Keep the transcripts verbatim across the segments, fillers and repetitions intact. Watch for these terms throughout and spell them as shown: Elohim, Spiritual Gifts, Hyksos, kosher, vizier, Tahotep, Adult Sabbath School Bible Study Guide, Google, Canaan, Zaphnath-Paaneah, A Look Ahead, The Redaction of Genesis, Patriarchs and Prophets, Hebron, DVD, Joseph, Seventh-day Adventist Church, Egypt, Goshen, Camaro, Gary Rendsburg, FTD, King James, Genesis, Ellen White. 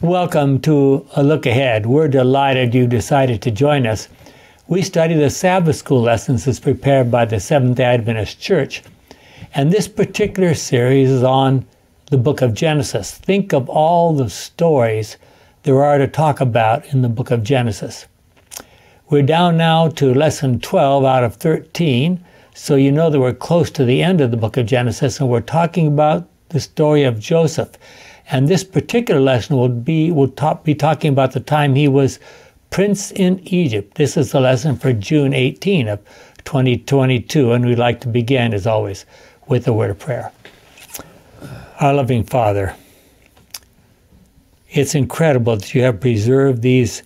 Welcome to A Look Ahead. We're delighted you decided to join us. We study the Sabbath School lessons as prepared by the Seventh-day Adventist Church. And this particular series is on the book of Genesis. Think of all the stories there are to talk about in the book of Genesis. We're down now to lesson twelve out of thirteen, so you know that we're close to the end of the book of Genesis, and we're talking about the story of Joseph. And this particular lesson will be will ta- be talking about the time he was prince in Egypt. This is the lesson for June eighteenth of twenty twenty-two, and we'd like to begin, as always, with a word of prayer. Our loving Father, it's incredible that you have preserved these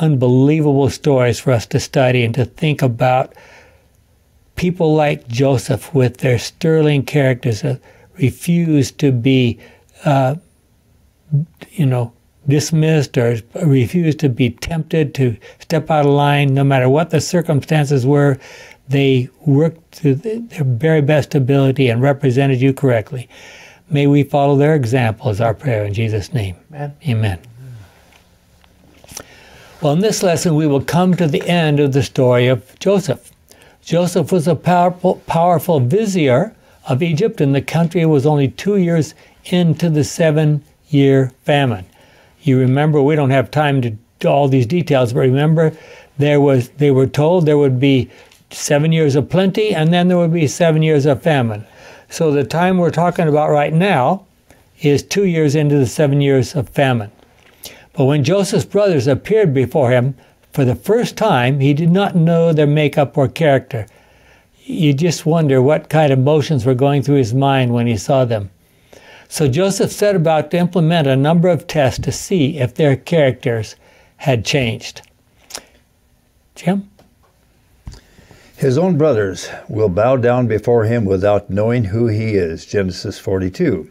unbelievable stories for us to study and to think about people like Joseph with their sterling characters that refuse to be, uh, you know, dismissed or refuse to be tempted to step out of line. No matter what the circumstances were, they worked to their very best ability and represented you correctly. May we follow their example is our prayer in Jesus' name. Amen. Amen. Well, in this lesson, we will come to the end of the story of Joseph. Joseph was a powerful, powerful vizier of Egypt, and the country was only two years into the seven-year famine. You remember, we don't have time to do all these details, but remember, there was they were told there would be seven years of plenty, and then there would be seven years of famine. So the time we're talking about right now is two years into the seven years of famine. But when Joseph's brothers appeared before him for the first time, he did not know their makeup or character. You just wonder what kind of emotions were going through his mind when he saw them. So Joseph set about to implement a number of tests to see if their characters had changed. Jim? His own brothers will bow down before him without knowing who he is, Genesis forty-two.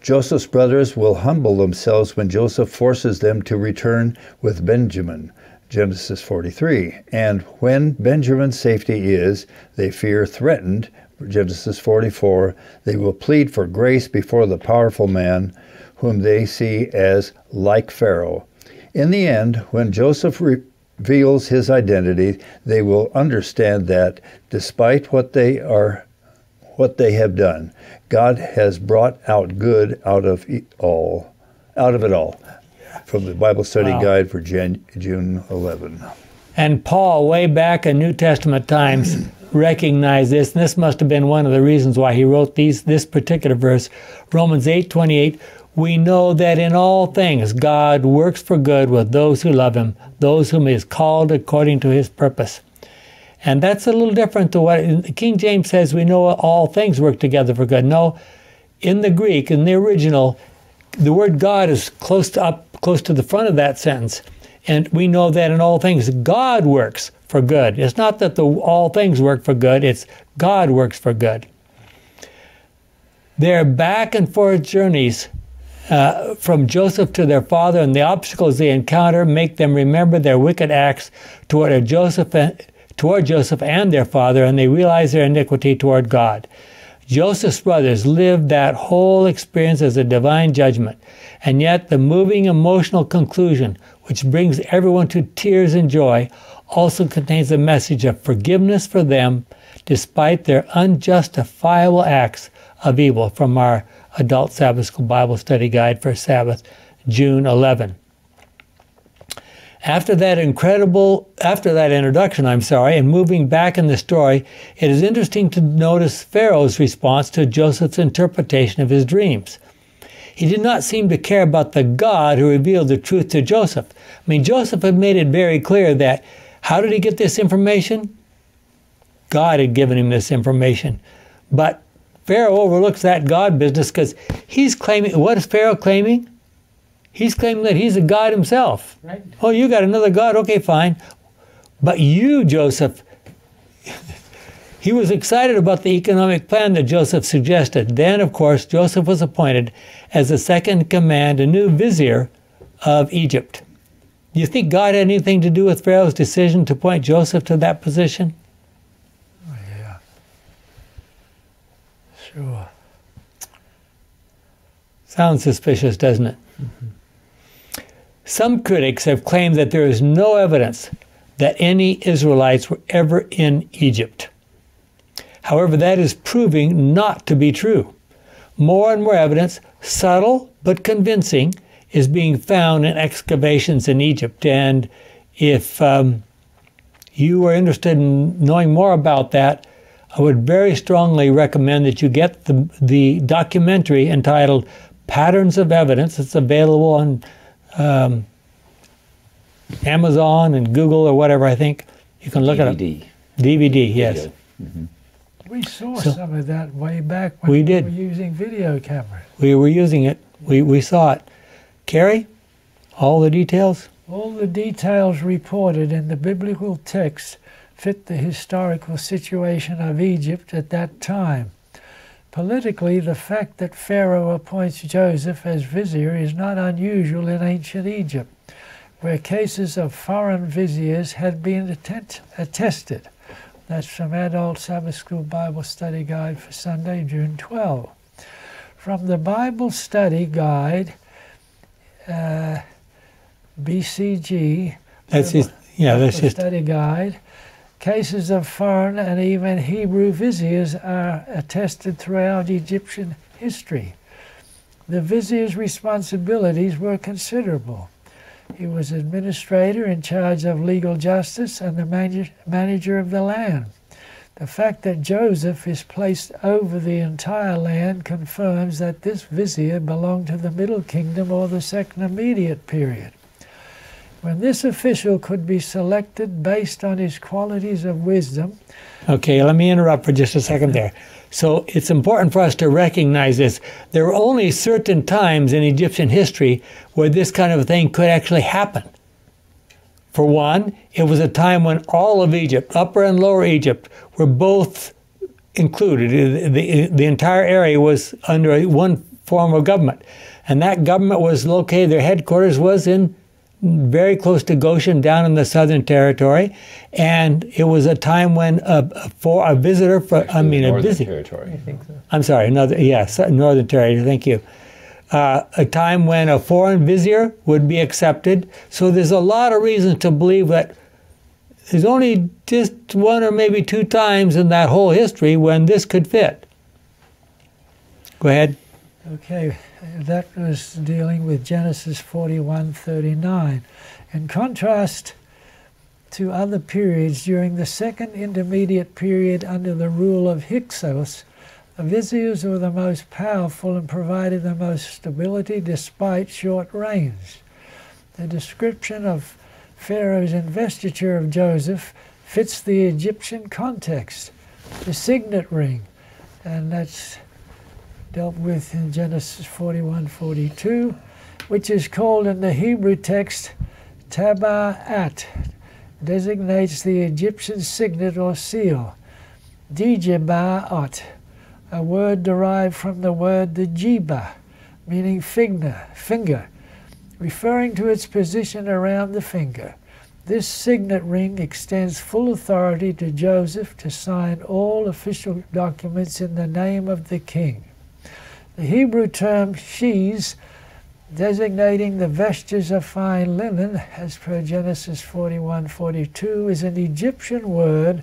Joseph's brothers will humble themselves when Joseph forces them to return with Benjamin, Genesis forty-three. And when Benjamin's safety is, they fear threatened, Genesis forty-four. They will plead for grace before the powerful man, whom they see as like Pharaoh. In the end, when Joseph reveals his identity, they will understand that, despite what they are what they have done, God has brought out good out of it all, out of it all, from the Bible Study wow. Guide for Jan June eleventh. And Paul, way back in New Testament times, recognized this, and this must have been one of the reasons why he wrote these this particular verse, Romans eight twenty-eight. We know that in all things God works for good with those who love Him, those whom He has called according to His purpose. And that's a little different to what King James says, we know all things work together for good. No, in the Greek, in the original, the word God is close to, up close to the front of that sentence. And we know that in all things, God works for good. It's not that the all things work for good, it's God works for good. Their back and forth journeys Uh, from Joseph to their father and the obstacles they encounter make them remember their wicked acts toward Joseph and toward Joseph and their father, and they realize their iniquity toward God. Joseph's brothers lived that whole experience as a divine judgment, and yet the moving emotional conclusion, which brings everyone to tears and joy, also contains a message of forgiveness for them despite their unjustifiable acts of evil, from our Adult Sabbath School Bible Study Guide for Sabbath, June eleventh. After that incredible, after that introduction, I'm sorry, and moving back in the story, it is interesting to notice Pharaoh's response to Joseph's interpretation of his dreams. He did not seem to care about the God who revealed the truth to Joseph. I mean, Joseph had made it very clear that, how did he get this information? God had given him this information. But Pharaoh overlooks that God business because he's claiming, what is Pharaoh claiming? He's claiming that he's a God himself. Right. Oh, you got another God? Okay, fine. But you, Joseph, he was excited about the economic plan that Joseph suggested. Then, of course, Joseph was appointed as the second in command, a new vizier of Egypt. Do you think God had anything to do with Pharaoh's decision to appoint Joseph to that position? Sure. Sounds suspicious, doesn't it? Mm-hmm. Some critics have claimed that there is no evidence that any Israelites were ever in Egypt. However, that is proving not to be true. More and more evidence, subtle but convincing, is being found in excavations in Egypt. And if um, you are interested in knowing more about that, I would very strongly recommend that you get the, the documentary entitled Patterns of Evidence. It's available on um, Amazon and Google or whatever, I think. You can look at it. D V D. D V D, yes. Mm-hmm. We saw so, some of that way back when we, did. we were using video cameras. We were using it. We, we saw it. Carrie, all the details? All the details reported in the biblical text fit the historical situation of Egypt at that time. Politically, the fact that Pharaoh appoints Joseph as vizier is not unusual in ancient Egypt, where cases of foreign viziers had been attested. That's from Adult Sabbath School Bible Study Guide for Sunday, June twelfth. From the Bible Study Guide, uh, B C G, that's his, yeah, Bible that's his. Study Guide, cases of foreign and even Hebrew viziers are attested throughout Egyptian history. The vizier's responsibilities were considerable. He was administrator in charge of legal justice and the man manager of the land. The fact that Joseph is placed over the entire land confirms that this vizier belonged to the Middle Kingdom or the Second Immediate Period. When this official could be selected based on his qualities of wisdom. Okay, let me interrupt for just a second there. So it's important for us to recognize this. There were only certain times in Egyptian history where this kind of thing could actually happen. For one, it was a time when all of Egypt, Upper and Lower Egypt, were both included. The, the, the entire area was under one form of government. And that government was located, their headquarters was in very close to Goshen, down in the Southern Territory, and it was a time when a, a for a visitor, for, I mean, a visitor. Northern Territory, I think so. I'm sorry, no, yes, Northern Territory. Thank you. Uh, a time when a foreign vizier would be accepted. So there's a lot of reasons to believe that there's only just one or maybe two times in that whole history when this could fit. Go ahead. Okay, that was dealing with Genesis forty-one thirty-nine. In contrast to other periods, during the Second Intermediate Period under the rule of Hyksos, the viziers were the most powerful and provided the most stability despite short reigns. The description of Pharaoh's investiture of Joseph fits the Egyptian context. The signet ring, and that's dealt with in Genesis forty-one forty-two, which is called in the Hebrew text Taba'at, designates the Egyptian signet or seal. Dijiba'at, a word derived from the word dijiba, meaning finger, referring to its position around the finger. This signet ring extends full authority to Joseph to sign all official documents in the name of the king. The Hebrew term shees, designating the vestures of fine linen, as per Genesis forty-one forty-two, is an Egyptian word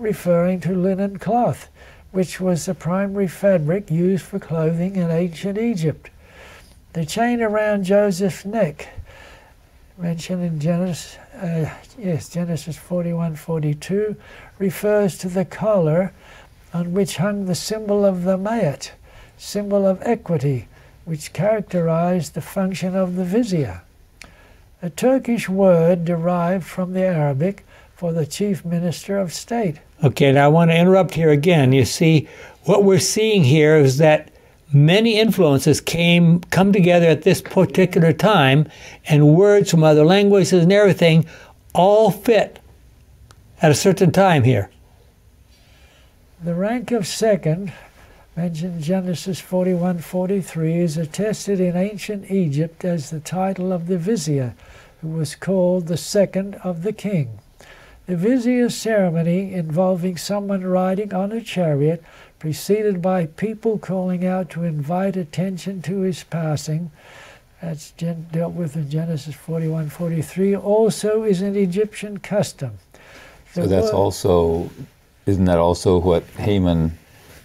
referring to linen cloth, which was the primary fabric used for clothing in ancient Egypt. The chain around Joseph's neck, mentioned in Genesis, uh, yes, Genesis forty-one forty-two, refers to the collar on which hung the symbol of the mayat, symbol of equity, which characterized the function of the vizier. A Turkish word derived from the Arabic for the chief minister of state. Okay, now I want to interrupt here again. You see, what we're seeing here is that many influences came come together at this particular time, and words from other languages and everything all fit at a certain time here. The rank of second, mentioned Genesis forty-one forty-three, is attested in ancient Egypt as the title of the vizier, who was called the second of the king. The vizier's ceremony, involving someone riding on a chariot, preceded by people calling out to invite attention to his passing, That's dealt with in Genesis forty-one, forty-three. Also is an Egyptian custom. The so that's word, also, isn't that also what Haman,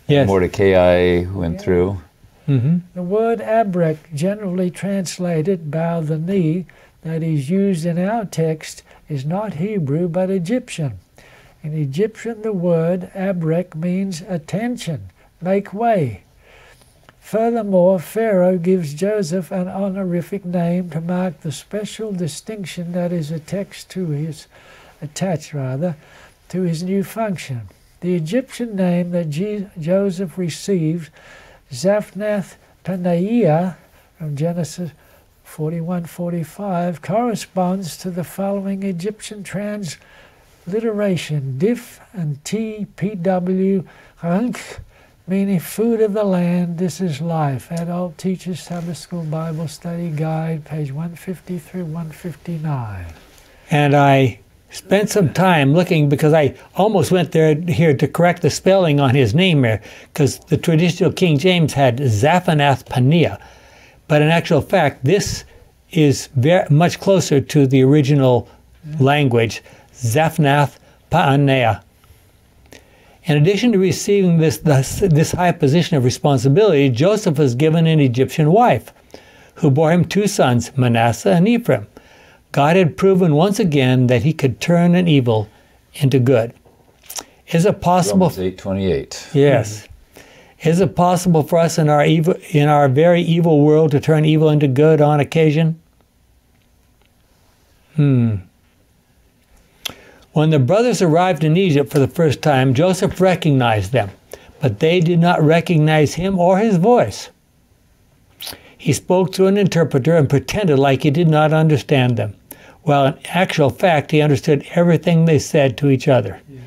yes. Mordecai went yeah. through? Mm-hmm. The word abrek, generally translated bow the knee, that is used in our text is not Hebrew but Egyptian. In Egyptian, the word abrek means attention, make way. Furthermore, Pharaoh gives Joseph an honorific name to mark the special distinction that is attached to his, attached rather, to his new function. The Egyptian name that Je- Joseph received, Zaphnath-Paaneah, from Genesis forty-one forty-five, corresponds to the following Egyptian transliteration: diff and t p w rank, meaning food of the land, this is life. Adult Teachers Sabbath School Bible Study Guide, page one fifty through one fifty-nine. And I spent some time looking, because I almost went there here to correct the spelling on his name here, because the traditional King James had Zaphnath-Paaneah. But in actual fact, this is very much closer to the original language, Zaphnath-Paaneah. In addition to receiving this, this, this high position of responsibility, Joseph was given an Egyptian wife who bore him two sons, Manasseh and Ephraim. God had proven once again that he could turn an evil into good. Is it possible? Romans eight twenty-eight. Yes. Mm-hmm. Is it possible for us in our, evil, in our very evil world to turn evil into good on occasion? Hmm. When the brothers arrived in Egypt for the first time, Joseph recognized them, but they did not recognize him or his voice. He spoke through an interpreter and pretended like he did not understand them, while in actual fact he understood everything they said to each other. Yeah.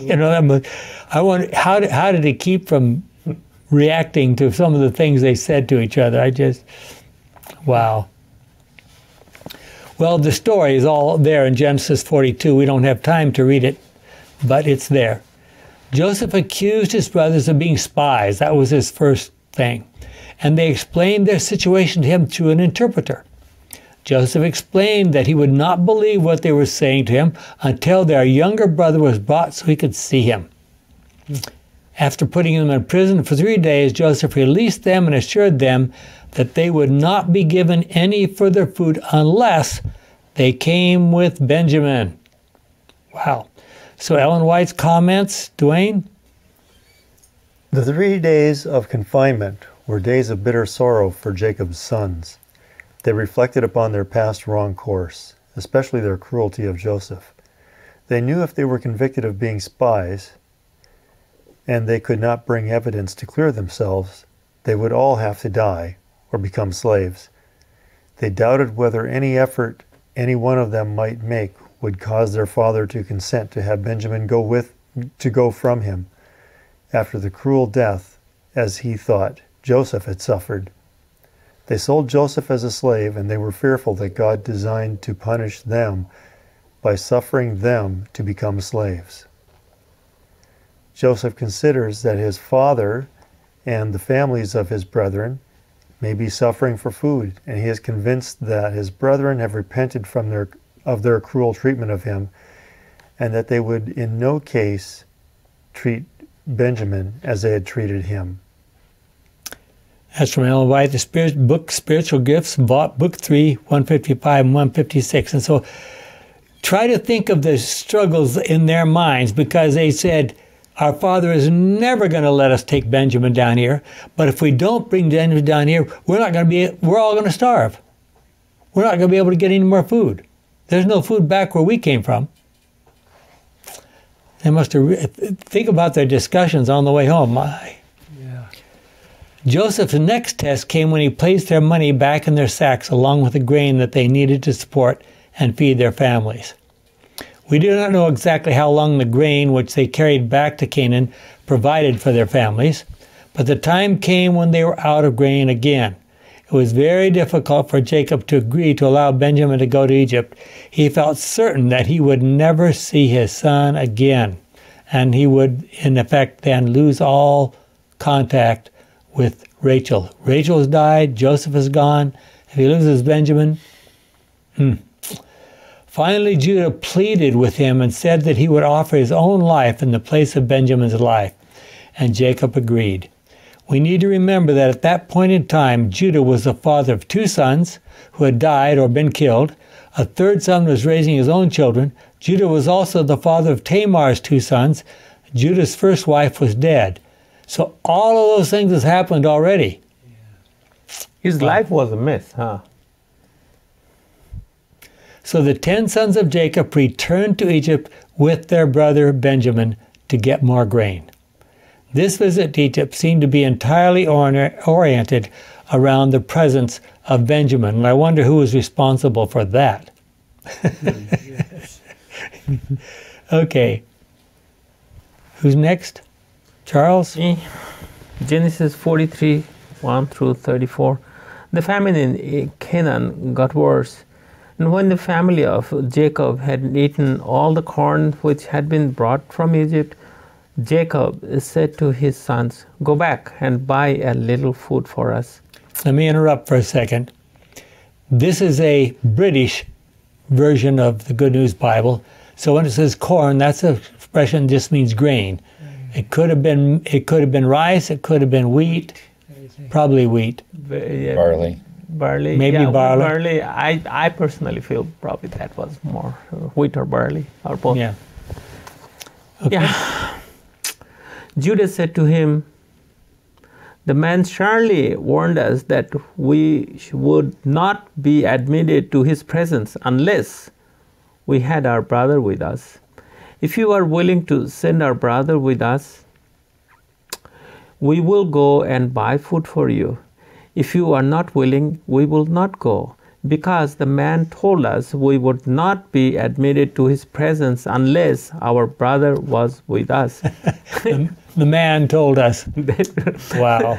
You know, that was, I wonder how did, how did he keep from reacting to some of the things they said to each other? I just, wow. Well, the story is all there in Genesis forty-two. We don't have time to read it, but it's there. Joseph accused his brothers of being spies. That was his first thing. And they explained their situation to him through an interpreter. Joseph explained that he would not believe what they were saying to him until their younger brother was brought so he could see him. After putting them in prison for three days, Joseph released them and assured them that they would not be given any further food unless they came with Benjamin. Wow. So Ellen White's comments, Duane? The three days of confinement were days of bitter sorrow for Jacob's sons. They reflected upon their past wrong course, especially their cruelty of Joseph. They knew if they were convicted of being spies, and they could not bring evidence to clear themselves, they would all have to die or become slaves. They doubted whether any effort any one of them might make would cause their father to consent to have Benjamin go with, to go from him after the cruel death, as he thought, Joseph had suffered. They sold Joseph as a slave, and they were fearful that God designed to punish them by suffering them to become slaves. Joseph considers that his father and the families of his brethren may be suffering for food, and he is convinced that his brethren have repented from their, of their cruel treatment of him, and that they would in no case treat Benjamin as they had treated him. That's from Ellen White, the Spirit, book Spiritual Gifts, Book three, one fifty-five and one fifty-six. And so try to think of the struggles in their minds, because they said, our father is never going to let us take Benjamin down here, but if we don't bring Benjamin down here, we're not going to be, we're all going to starve. We're not going to be able to get any more food. There's no food back where we came from. They must have, think about their discussions on the way home. My. Yeah. Joseph's next test came when he placed their money back in their sacks along with the grain that they needed to support and feed their families. We do not know exactly how long the grain which they carried back to Canaan provided for their families, but the time came when they were out of grain again. It was very difficult for Jacob to agree to allow Benjamin to go to Egypt. He felt certain that he would never see his son again, and he would, in effect, then lose all contact with Rachel. Rachel's died, Joseph is gone, If he lives as Benjamin, hmm. Finally, Judah pleaded with him and said that he would offer his own life in the place of Benjamin's life, and Jacob agreed. We need to remember that at that point in time, Judah was the father of two sons who had died or been killed. A third son was raising his own children. Judah was also the father of Tamar's two sons. Judah's first wife was dead. So all of those things has happened already. His wow. life was a myth, huh? So the ten sons of Jacob returned to Egypt with their brother Benjamin to get more grain. This visit to Egypt seemed to be entirely or oriented around the presence of Benjamin. And I wonder who was responsible for that. Okay. Who's next? Charles? Me. Genesis forty-three, one through thirty-four. The famine in Canaan got worse. And when the family of Jacob had eaten all the corn which had been brought from Egypt, Jacob said to his sons, "Go back and buy a little food for us." Let me interrupt for a second. This is a British version of the Good News Bible. So when it says corn, that's an expression that just means grain. It could have been it could have been rice, it could have been wheat, probably wheat. Barley. Barley. Maybe yeah, barley. barley. I, I personally feel probably that was more wheat or barley or both. Yeah. Okay. Yeah. Judah said to him, "The man surely warned us that we would not be admitted to his presence unless we had our brother with us. If you are willing to send our brother with us, we will go and buy food for you. If you are not willing, we will not go, because the man told us we would not be admitted to his presence unless our brother was with us." The man told us. Wow.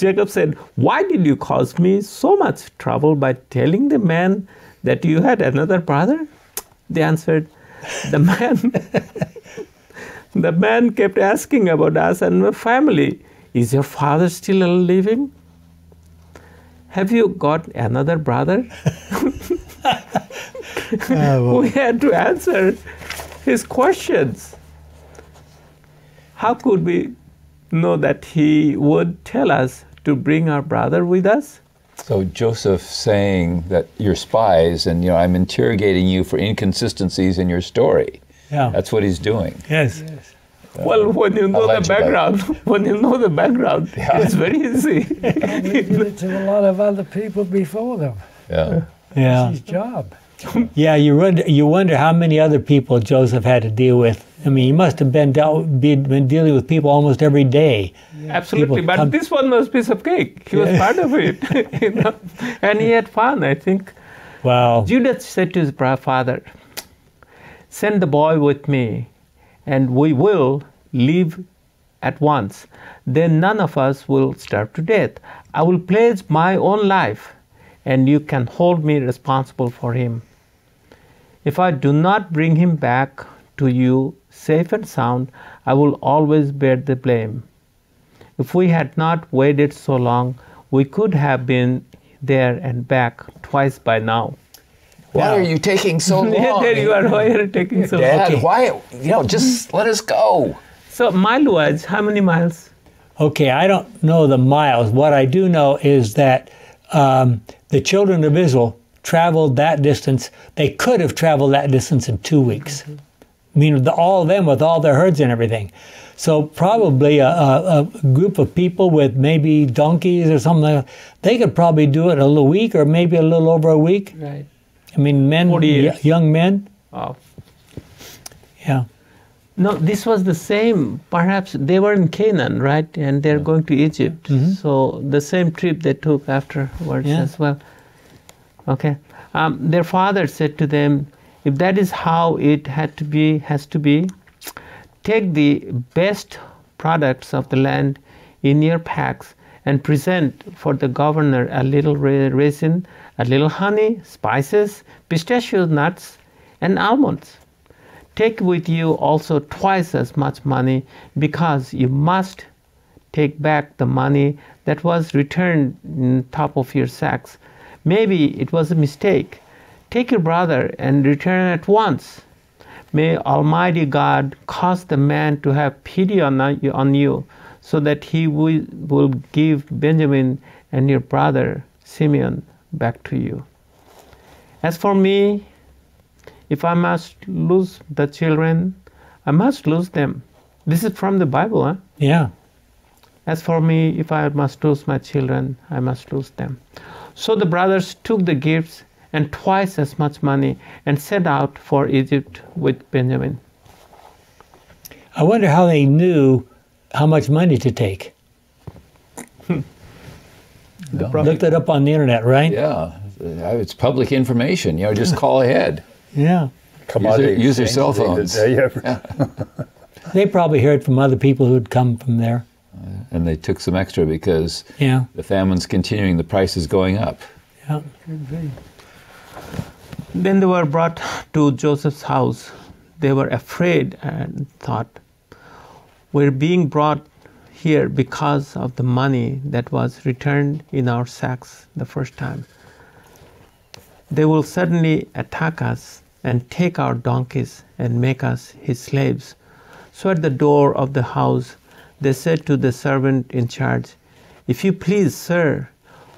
Jacob said, "Why did you cause me so much trouble by telling the man that you had another brother?" They answered, "The man, the man kept asking about us and my family. Is your father still living? Have you got another brother?" Oh, we had to answer his questions. How could we know that he would tell us to bring our brother with us? So Joseph saying that you're spies and, you know, I'm interrogating you for inconsistencies in your story. Yeah. That's what he's doing. Yes. yes. Um, well, when you know the background, when you know the background, yeah. it's very easy. And he did it to a lot of other people before them. Yeah. Yeah. It's his job. Yeah, you wonder, you wonder how many other people Joseph had to deal with. I mean, he must have been, dealt, been dealing with people almost every day. Yeah. Absolutely, but come. This one was a piece of cake. He was yeah. part of it. You know? And he had fun, I think. Wow. Judah said to his father, "Send the boy with me, and we will leave at once. Then none of us will starve to death. I will pledge my own life, and you can hold me responsible for him. If I do not bring him back to you safe and sound, I will always bear the blame. If we had not waited so long, we could have been there and back twice by now." Why wow. are you taking so long? Yeah, there you are. Why are you taking so Dad, long? Dad, why? You know, just let us go. So mile-wise, how many miles? Okay, I don't know the miles. What I do know is that um, the children of Israel traveled that distance. They could have traveled that distance in two weeks. Mm-hmm. I mean, the, all of them with all their herds and everything. So probably a, a, a group of people with maybe donkeys or something, they could probably do it in a little week or maybe a little over a week. Right. I mean, men, young men. Oh. Yeah. No, this was the same. Perhaps they were in Canaan, right? And they're going to Egypt. Mm-hmm. So the same trip they took afterwards yeah. as well. Okay. Um, their father said to them, "If that is how it had to be, has to be, take the best products of the land in your packs and present for the governor a little raisin, a little honey, spices, pistachio nuts, and almonds. Take with you also twice as much money, because you must take back the money that was returned on top of your sacks. Maybe it was a mistake. Take your brother and return at once. May Almighty God cause the man to have pity on, on you, so that he will, will give Benjamin and your brother Simeon back to you. As for me, if I must lose the children, I must lose them. This is from the Bible, huh? Yeah. As for me, if I must lose my children, I must lose them. So the brothers took the gifts and twice as much money and set out for Egypt with Benjamin. I wonder how they knew how much money to take. Well, probably, looked it up on the internet, right? Yeah, it's public information. You know, just yeah. call ahead. Yeah, come on, use your cell phones. Yeah. They probably heard from other people who'd come from there, and they took some extra because yeah. the famine's continuing. The price is going up. Yeah. Then they were brought to Joseph's house. They were afraid and thought, "We're being brought here because of the money that was returned in our sacks the first time. They will certainly attack us and take our donkeys and make us his slaves." So at the door of the house, they said to the servant in charge, "If you please, sir,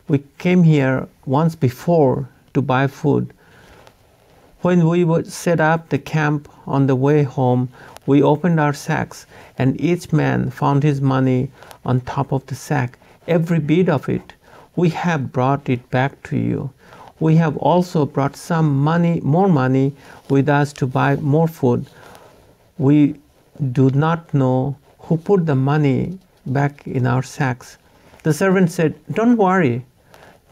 we came here once before to buy food. When we would set up the camp on the way home, we opened our sacks, and each man found his money on top of the sack, every bit of it. We have brought it back to you. We have also brought some money, more money with us to buy more food. We do not know who put the money back in our sacks." The servant said, "Don't worry.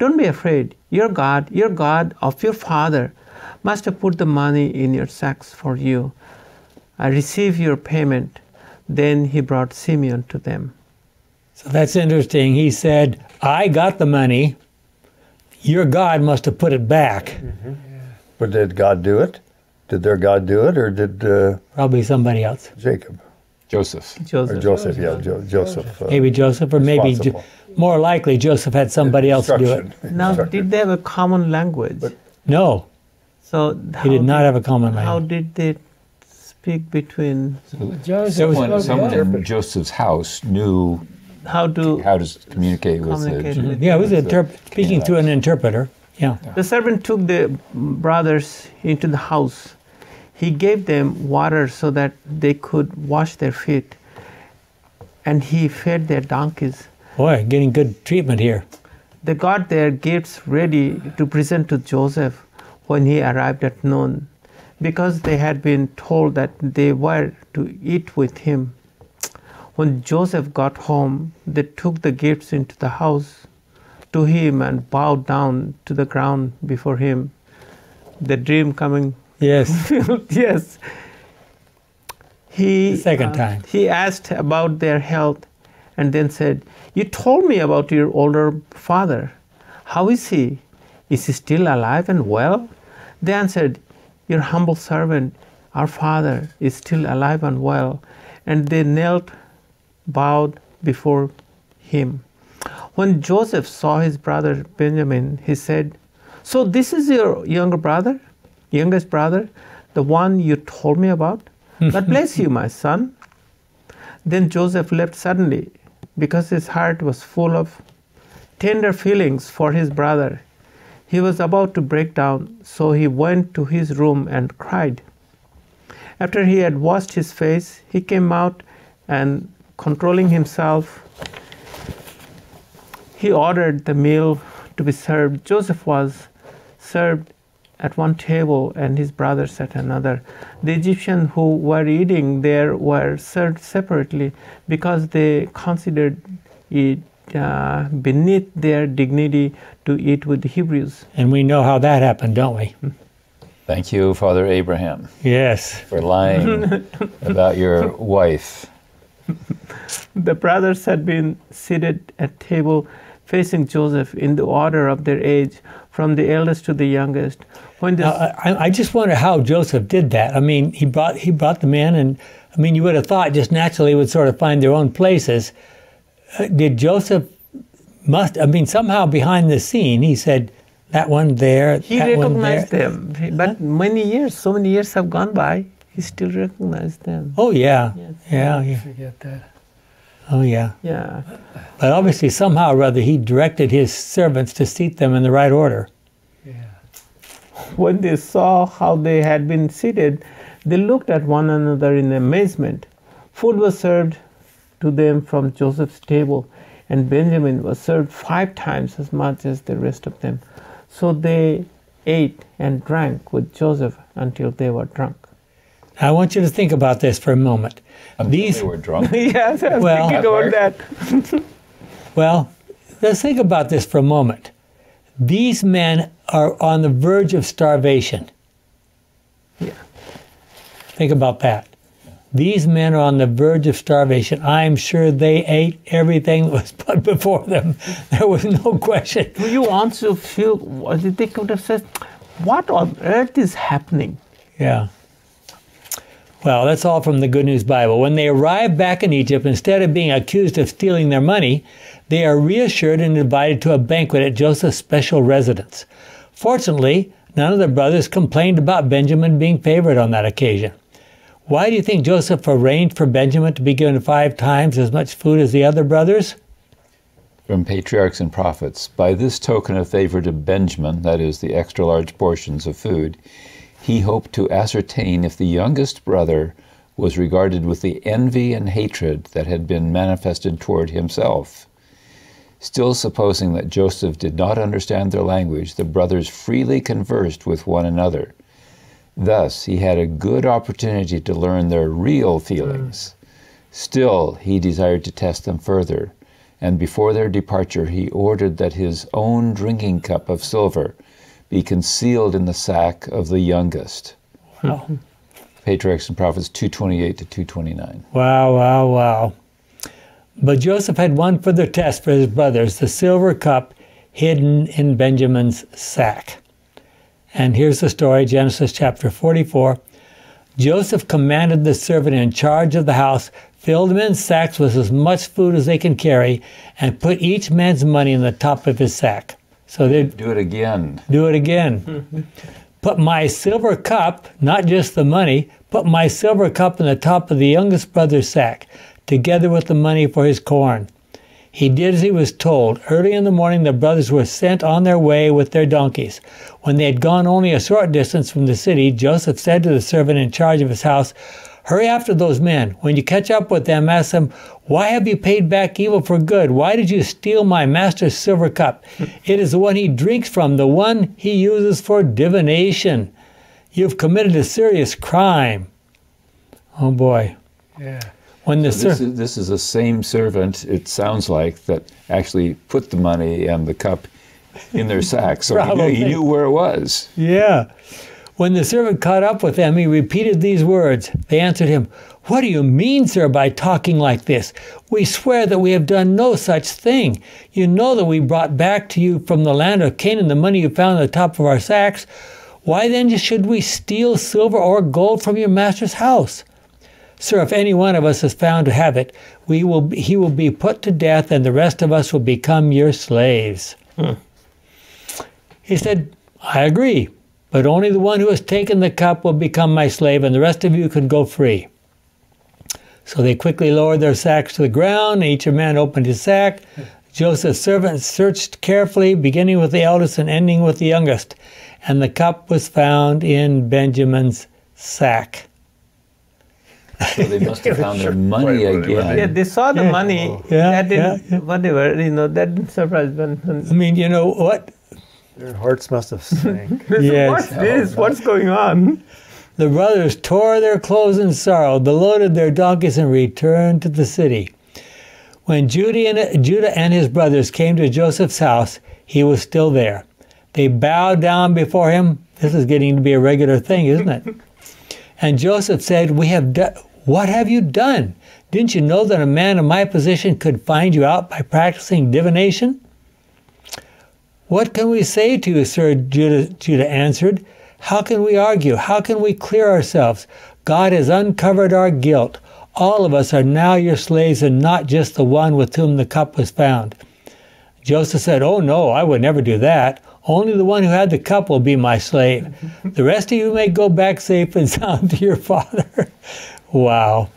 Don't be afraid. Your God, your God of your father, must have put the money in your sacks for you. I receive your payment." Then he brought Simeon to them. So that's interesting. He said, "I got the money. Your God must have put it back." Mm-hmm. Yeah. But did God do it? Did their God do it, or did uh, probably somebody else? Jacob, Joseph, Joseph, or Joseph, Joseph. yeah, jo Joseph. Uh, maybe Joseph, or maybe jo more likely Joseph had somebody else do it. Now, did they have a common language? But, no. So he did not did, have a common language. How did they? Between so Joseph, someone, oh, someone yeah. in Joseph's house knew how to how to communicate, communicate with, the, with yeah, it was interp speaking through an interpreter. Yeah. yeah. The servant took the brothers into the house. He gave them water so that they could wash their feet, and he fed their donkeys. Boy, getting good treatment here. They got their gifts ready to present to Joseph when he arrived at noon, because they had been told that they were to eat with him. When Joseph got home, they took the gifts into the house to him and bowed down to the ground before him. The dream coming. Yes. yes. He, the second uh, time. He asked about their health and then said, "You told me about your older father. How is he? Is he still alive and well?" They answered, "Your humble servant, our father, is still alive and well." And they knelt, bowed before him. When Joseph saw his brother Benjamin, he said, "So this is your younger brother, youngest brother, the one you told me about? God bless you, my son." Then Joseph left suddenly, because his heart was full of tender feelings for his brother. He was about to break down, so he went to his room and cried. After he had washed his face, he came out and, controlling himself, he ordered the meal to be served. Joseph was served at one table and his brothers at another. The Egyptians who were eating there were served separately because they considered it Uh, beneath their dignity to eat with the Hebrews. And we know how that happened, don't we? Thank you, Father Abraham. Yes. For lying about your wife. The brothers had been seated at table facing Joseph in the order of their age, from the eldest to the youngest. When now, I, I just wonder how Joseph did that. I mean, he brought, he brought them in, and I mean, you would have thought just naturally would sort of find their own places. Did Joseph must I mean somehow behind the scene he said, that one there, he that recognized one there. them, but huh? many years, so many years have gone by, he still recognized them. Oh yeah, yes. yeah, yeah. Forget that. Oh yeah. Yeah. But obviously, somehow or other, he directed his servants to seat them in the right order. Yeah. When they saw how they had been seated, they looked at one another in amazement. Food was served to them from Joseph's table, and Benjamin was served five times as much as the rest of them. So they ate and drank with Joseph until they were drunk. I want you to think about this for a moment. Until These, they were drunk? Yes, I was well, thinking about that. Well, let's think about this for a moment. These men are on the verge of starvation. Yeah. Think about that. These men are on the verge of starvation. I'm sure they ate everything that was put before them. There was no question. Do you also feel, they could have said, what on earth is happening? Yeah. Well, that's all from the Good News Bible. When they arrive back in Egypt, instead of being accused of stealing their money, they are reassured and invited to a banquet at Joseph's special residence. Fortunately, none of the brothers complained about Benjamin being favored on that occasion. Why do you think Joseph arranged for Benjamin to be given five times as much food as the other brothers? From Patriarchs and Prophets, by this token of favor to Benjamin, that is, the extra-large portions of food, he hoped to ascertain if the youngest brother was regarded with the envy and hatred that had been manifested toward himself. Still supposing that Joseph did not understand their language, the brothers freely conversed with one another. Thus, he had a good opportunity to learn their real feelings. Mm. Still, he desired to test them further, and before their departure, he ordered that his own drinking cup of silver be concealed in the sack of the youngest. Wow. Patriarchs and Prophets two twenty-eight to two twenty-nine. Wow, wow, wow. But Joseph had one further test for his brothers, the silver cup hidden in Benjamin's sack. And here's the story, Genesis chapter forty-four. Joseph commanded the servant in charge of the house, fill the men's sacks with as much food as they can carry, and put each man's money in the top of his sack. So they do it again. Do it again. Put my silver cup, not just the money, put my silver cup in the top of the youngest brother's sack, together with the money for his corn. He did as he was told. Early in the morning, the brothers were sent on their way with their donkeys. When they had gone only a short distance from the city, Joseph said to the servant in charge of his house, hurry after those men. When you catch up with them, ask them, why have you paid back evil for good? Why did you steal my master's silver cup? It is the one he drinks from, the one he uses for divination. You've committed a serious crime. Oh, boy. Yeah. When the so this, is, this is the same servant, it sounds like, that actually put the money and the cup in their sack. So he knew, he knew where it was. Yeah. When the servant caught up with them, he repeated these words. They answered him, what do you mean, sir, by talking like this? We swear that we have done no such thing. You know that we brought back to you from the land of Canaan the money you found on the top of our sacks. Why then should we steal silver or gold from your master's house? Sir, if any one of us is found to have it, we will, he will be put to death, and the rest of us will become your slaves. Hmm. He said, I agree, but only the one who has taken the cup will become my slave, and the rest of you can go free. So they quickly lowered their sacks to the ground, and each man opened his sack. Joseph's servants searched carefully, beginning with the eldest and ending with the youngest, and the cup was found in Benjamin's sack. So they must have found their money again. Yeah, they saw the yeah. money. Yeah, that didn't, yeah, yeah. Whatever, you know, that didn't surprise them. I mean, you know what? Their hearts must have sank. Yes. What's this? What's going on? The brothers tore their clothes in sorrow, loaded their donkeys, and returned to the city. When Judah and, Judah and his brothers came to Joseph's house, he was still there. They bowed down before him. This is getting to be a regular thing, isn't it? And Joseph said, "We have done. What have you done? Didn't you know that a man in my position could find you out by practicing divination? What can we say to you, sir?" Judah, Judah answered. How can we argue? How can we clear ourselves? God has uncovered our guilt. All of us are now your slaves, and not just the one with whom the cup was found. Joseph said, oh no, I would never do that. Only the one who had the cup will be my slave. The rest of you may go back safe and sound to your father. Wow.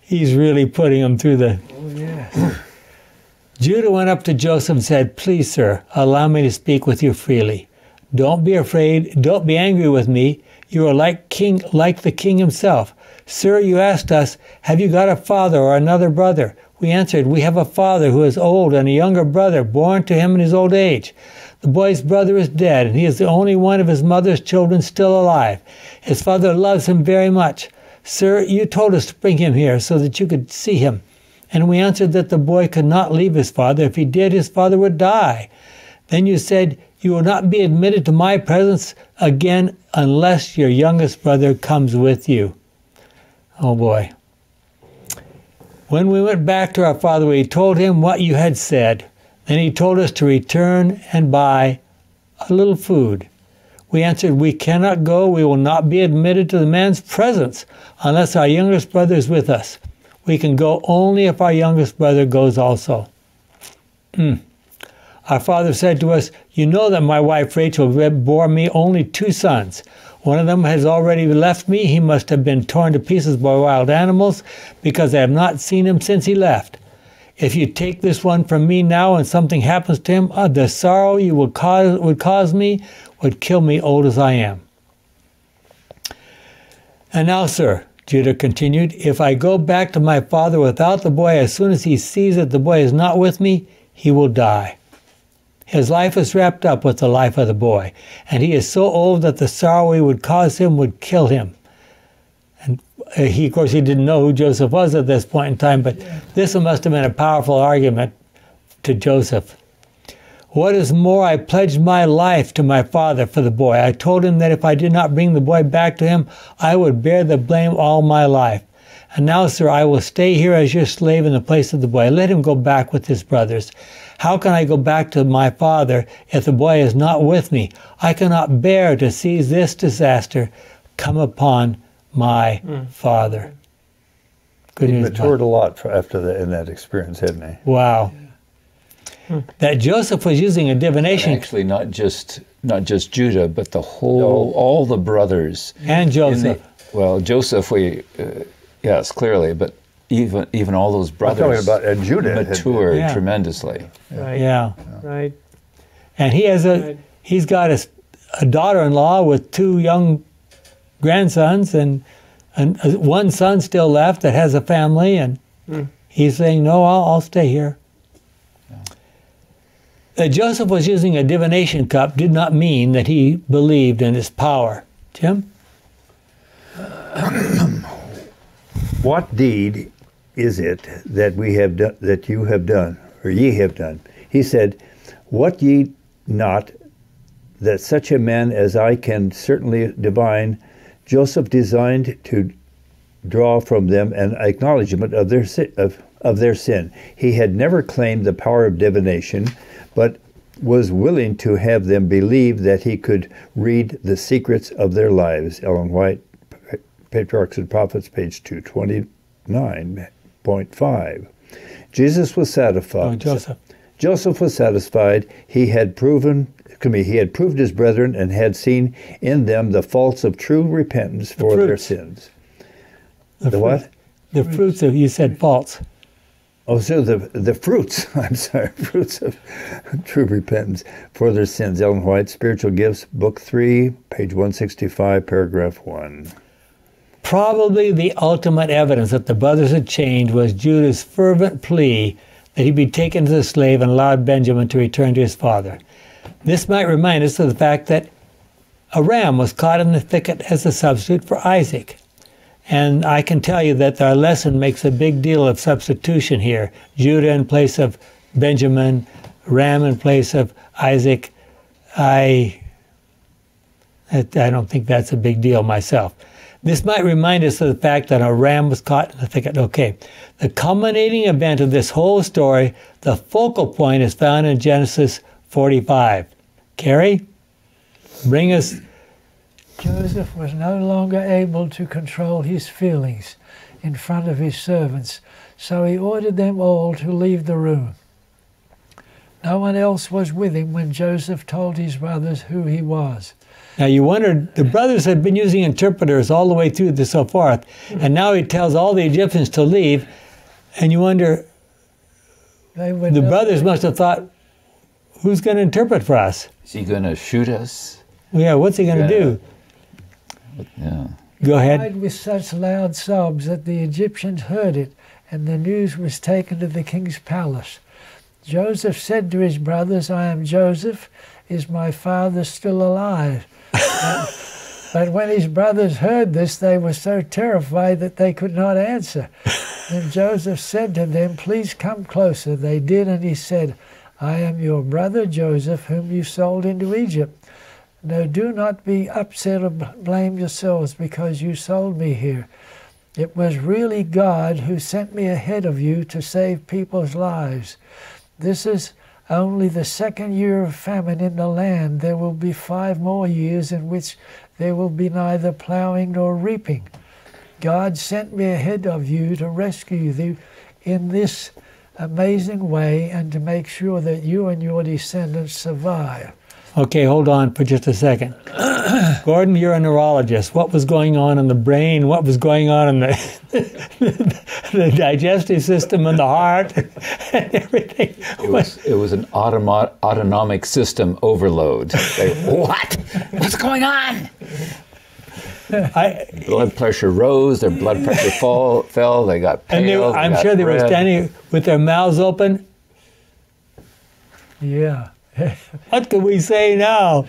He's really putting them through the... Oh, yeah. Judah went up to Joseph and said, "Please, sir, allow me to speak with you freely. Don't be afraid. Don't be angry with me. You are like king, like the king himself. Sir, you asked us, have you got a father or another brother? We answered, we have a father who is old and a younger brother born to him in his old age. The boy's brother is dead, and he is the only one of his mother's children still alive. His father loves him very much. Sir, you told us to bring him here so that you could see him. And we answered that the boy could not leave his father. If he did, his father would die. Then you said, you will not be admitted to my presence again unless your youngest brother comes with you." Oh boy. "When we went back to our father, we told him what you had said. Then he told us to return and buy a little food. We answered, we cannot go. We will not be admitted to the man's presence unless our youngest brother is with us. We can go only if our youngest brother goes also." Mm. "Our father said to us, you know that my wife Rachel bore me only two sons. One of them has already left me. He must have been torn to pieces by wild animals, because I have not seen him since he left. If you take this one from me now and something happens to him, uh, the sorrow you would cause, would cause me would kill me, old as I am. And now, sir," Judah continued, "if I go back to my father without the boy, as soon as he sees that the boy is not with me, he will die. His life is wrapped up with the life of the boy, and he is so old that the sorrow we would cause him would kill him." And he, of course, he didn't know who Joseph was at this point in time, but yeah. This must have been a powerful argument to Joseph. "What is more, I pledged my life to my father for the boy. I told him that if I did not bring the boy back to him, I would bear the blame all my life. And now, sir, I will stay here as your slave in the place of the boy. Let him go back with his brothers. How can I go back to my father if the boy is not with me? I cannot bear to see this disaster come upon my mm. father." Good he news matured Bible. A lot after that, in that experience, hadn't he? Wow. Yeah. Mm. That Joseph was using a divination. And actually, not just not just Judah, but the whole, no. all the brothers. And Joseph. The, well, Joseph, we... Uh, Yes, clearly, but even even all those brothers about, uh, Judah matured yeah. tremendously. Right. Yeah. yeah, right. And he has a right. he's got a, a daughter-in-law with two young grandsons, and and one son still left that has a family, and mm. he's saying, "No, I'll, I'll stay here." Yeah. That Joseph was using a divination cup did not mean that he believed in his power. Tim. What deed is it that we have done, that you have done, or ye have done? He said, "What ye not, that such a man as I can certainly divine, Joseph designed to draw from them an acknowledgment of their sin, of, of their sin. He had never claimed the power of divination, but was willing to have them believe that he could read the secrets of their lives." Ellen White, Patriarchs and Prophets, page two twenty-nine point five. Jesus was satisfied. Oh, Joseph. Joseph was satisfied. He had proven, he had proved his brethren and had seen in them the faults of true repentance for the their sins. The, the what? The fruits. fruits of, you said faults. Oh, so the, the fruits, I'm sorry, fruits of true repentance for their sins. Ellen White, Spiritual Gifts, book three, page one sixty-five, paragraph one. Probably the ultimate evidence that the brothers had changed was Judah's fervent plea that he be taken as a slave and allowed Benjamin to return to his father. This might remind us of the fact that a ram was caught in the thicket as a substitute for Isaac. And I can tell you that our lesson makes a big deal of substitution here. Judah in place of Benjamin, ram in place of Isaac. I, I don't think that's a big deal myself. This might remind us of the fact that a ram was caught in the thicket. Okay, the culminating event of this whole story, the focal point, is found in Genesis forty-five. Gary, bring us. Joseph was no longer able to control his feelings in front of his servants, so he ordered them all to leave the room. No one else was with him when Joseph told his brothers who he was. Now you wondered, the brothers had been using interpreters all the way through this so forth, and now he tells all the Egyptians to leave, and you wonder, they would the brothers must have thought, who's going to interpret for us? Is he going to shoot us? Yeah, what's he going to do? Yeah. Go ahead. He cried with such loud sobs that the Egyptians heard it, and the news was taken to the king's palace. Joseph said to his brothers, I am Joseph. Is my father still alive? but, but when his brothers heard this, they were so terrified that they could not answer. Then Joseph said to them, please come closer. They did, and he said, I am your brother Joseph, whom you sold into Egypt. No, do not be upset or blame yourselves because you sold me here. It was really God who sent me ahead of you to save people's lives. This is only the second year of famine in the land. There will be five more years in which there will be neither plowing nor reaping. God sent me ahead of you to rescue you in this amazing way and to make sure that you and your descendants survive. Okay, hold on for just a second. Gordon, you're a neurologist. What was going on in the brain? What was going on in the, the, the digestive system and the heart and everything? It was, it was an automo autonomic system overload. They, what? What's going on? I, blood pressure rose, their blood pressure fall, fell, they got pale. And they, I'm they sure they red. were standing with their mouths open. Yeah. What can we say now?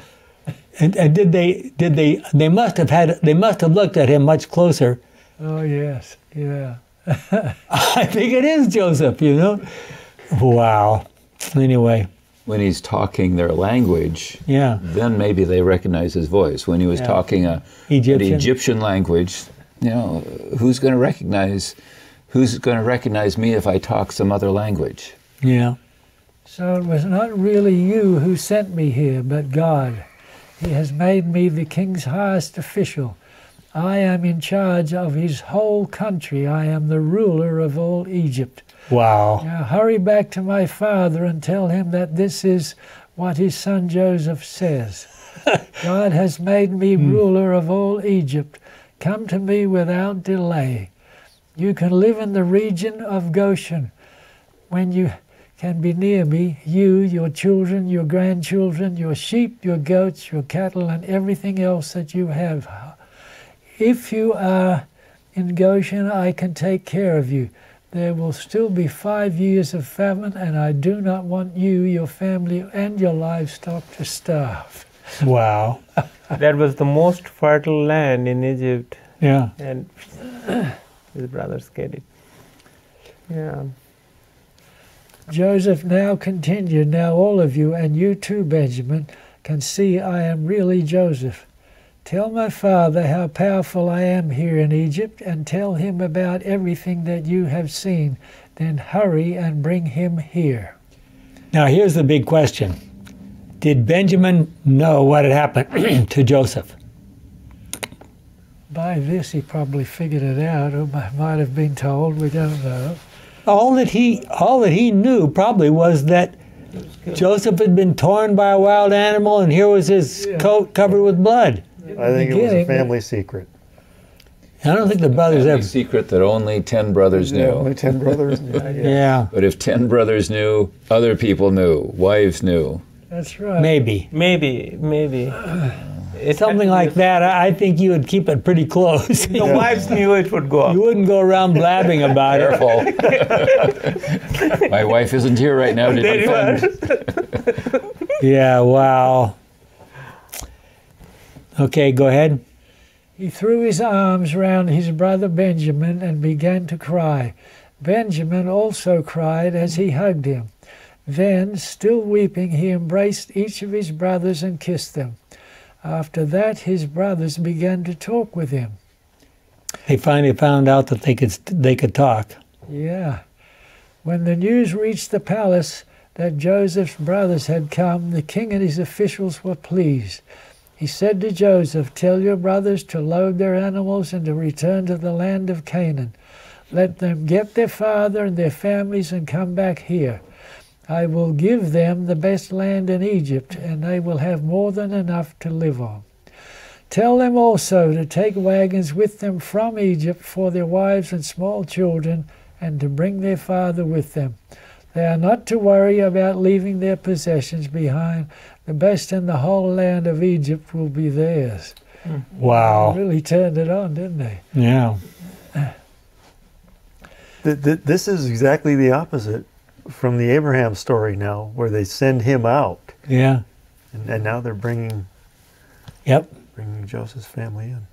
And, and did they? Did they? They must have had. They must have looked at him much closer. Oh yes, yeah. I think it is Joseph. You know. Wow. Anyway. When he's talking their language, yeah. Then maybe they recognize his voice. When he was yeah. talking a Egyptian. An Egyptian language, you know, who's going to recognize? Who's going to recognize me if I talk some other language? Yeah. So it was not really you who sent me here, but God. He has made me the king's highest official. I am in charge of his whole country. I am the ruler of all Egypt. Wow. Now hurry back to my father and tell him that this is what his son Joseph says. God has made me ruler of all Egypt. Come to me without delay. You can live in the region of Goshen. When you can be near me, you, your children, your grandchildren, your sheep, your goats, your cattle, and everything else that you have. If you are in Goshen, I can take care of you. There will still be five years of famine, and I do not want you, your family, and your livestock to starve. Wow. That was the most fertile land in Egypt. Yeah. And his brothers get it. Yeah. Joseph now continued, now all of you, and you too, Benjamin, can see I am really Joseph. Tell my father how powerful I am here in Egypt, and tell him about everything that you have seen. Then hurry and bring him here. Now here's the big question. Did Benjamin know what had happened to Joseph? By this he probably figured it out, or might have been told, we don't know. All that he, all that he knew probably was that Joseph had been torn by a wild animal, and here was his yeah. coat covered with blood. I think it was a family secret. I don't think the brothers ever. A secret that only ten brothers knew. Yeah, only ten brothers knew. Yeah. yeah. But if ten brothers knew, other people knew. Wives knew. That's right. Maybe. Maybe. Maybe. It's something like that. I think you would keep it pretty close. The yeah. wives knew it would go up. You wouldn't go around blabbing about it. My wife isn't here right now. Did you find? Yeah, wow. Okay, go ahead. He threw his arms round his brother Benjamin and began to cry. Benjamin also cried as he hugged him. Then, still weeping, he embraced each of his brothers and kissed them. After that, his brothers began to talk with him. They finally found out that they could, they could talk. Yeah. When the news reached the palace that Joseph's brothers had come, the king and his officials were pleased. He said to Joseph, tell your brothers to load their animals and to return to the land of Canaan. Let them get their father and their families and come back here. I will give them the best land in Egypt, and they will have more than enough to live on. Tell them also to take wagons with them from Egypt for their wives and small children, and to bring their father with them. They are not to worry about leaving their possessions behind. The best in the whole land of Egypt will be theirs. Wow. They really turned it on, didn't they? Yeah. This is exactly the opposite from the Abraham story now, where they send him out. Yeah. And, and now they're bringing... Yep. Bringing Joseph's family in.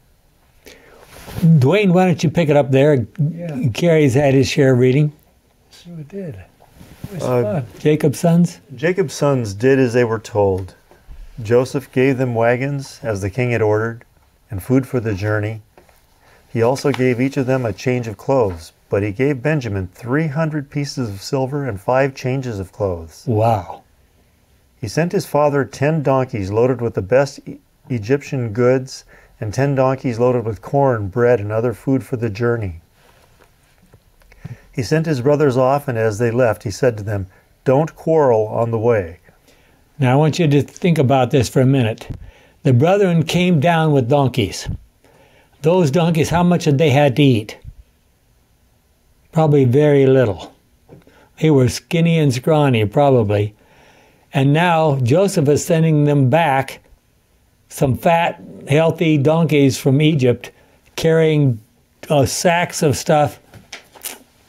Dwayne, why don't you pick it up there? Yeah. Gary's had his share of reading. Sure did. It was uh, fun. Jacob's sons? Jacob's sons did as they were told. Joseph gave them wagons, as the king had ordered, and food for the journey. He also gave each of them a change of clothes, but he gave Benjamin three hundred pieces of silver and five changes of clothes. Wow. He sent his father ten donkeys loaded with the best e Egyptian goods, and ten donkeys loaded with corn, bread, and other food for the journey. He sent his brothers off, and as they left, he said to them, "Don't quarrel on the way." Now I want you to think about this for a minute. The brethren came down with donkeys. Those donkeys, how much had they had to eat? Probably very little. They were skinny and scrawny, probably. And now Joseph is sending them back some fat, healthy donkeys from Egypt carrying uh, sacks of stuff.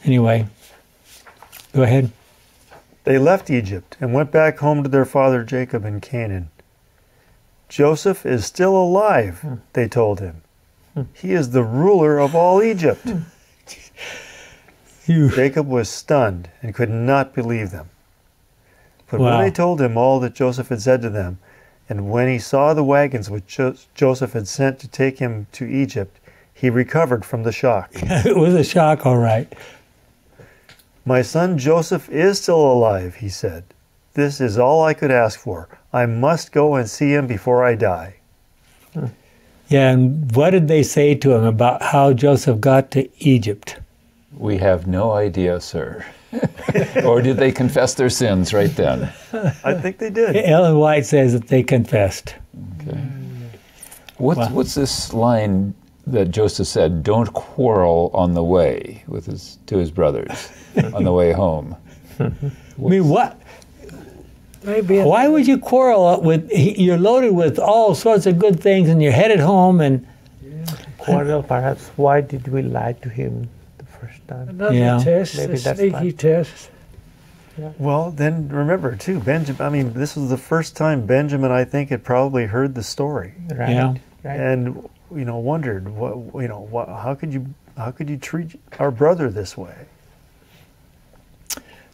Anyway, go ahead. They left Egypt and went back home to their father Jacob in Canaan. "Joseph is still alive," hmm. they told him. Hmm. "He is the ruler of all Egypt." Jacob was stunned and could not believe them. But wow. when they told him all that Joseph had said to them, and when he saw the wagons which jo Joseph had sent to take him to Egypt, he recovered from the shock. It was a shock, all right. "My son Joseph is still alive," he said. "This is all I could ask for. I must go and see him before I die." Yeah, and what did they say to him about how Joseph got to Egypt? "We have no idea, sir." Or did they confess their sins right then? I think they did. Ellen White says that they confessed. Okay. What's, wow. what's this line that Joseph said, "Don't quarrel on the way," with his, to his brothers on the way home? I mean, what? Maybe Why would you quarrel with, you're loaded with all sorts of good things and you're headed home and... Yeah. Quarrel, perhaps. Why did we lie to him? Another yeah. test, Maybe a sneaky fine. test. Yeah. Well, then remember too, Benjamin. I mean, this was the first time Benjamin, I think, had probably heard the story, right? Yeah. Right. And you know, wondered what you know, what, how could you, how could you treat our brother this way?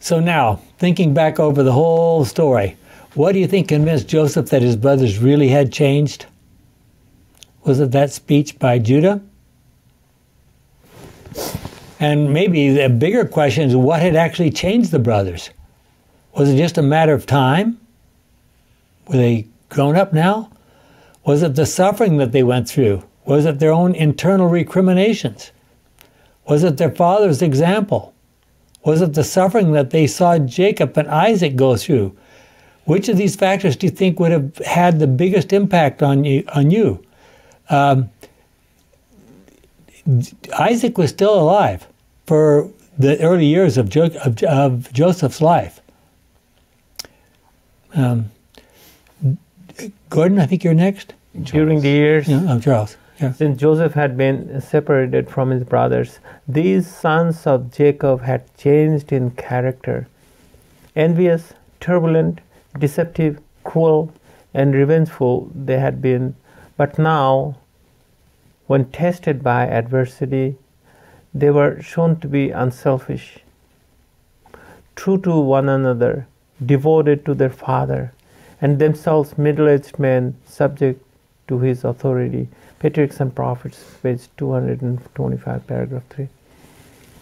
So now, thinking back over the whole story, what do you think convinced Joseph that his brothers really had changed? Was it that speech by Judah? And maybe the bigger question is, what had actually changed the brothers? Was it just a matter of time? Were they grown up now? Was it the suffering that they went through? Was it their own internal recriminations? Was it their father's example? Was it the suffering that they saw Jacob and Isaac go through? Which of these factors do you think would have had the biggest impact on you? On you? Um, Isaac was still alive for the early years of, jo of, of Joseph's life. Um, Gordon, I think you're next. During Charles. the years yeah, oh, Charles. Yeah. since Joseph had been separated from his brothers, these sons of Jacob had changed in character. Envious, turbulent, deceptive, cruel, and revengeful they had been, but now, when tested by adversity, they were shown to be unselfish, true to one another, devoted to their father, and themselves middle-aged men subject to his authority. Patriarchs and Prophets, page two hundred twenty-five, paragraph three.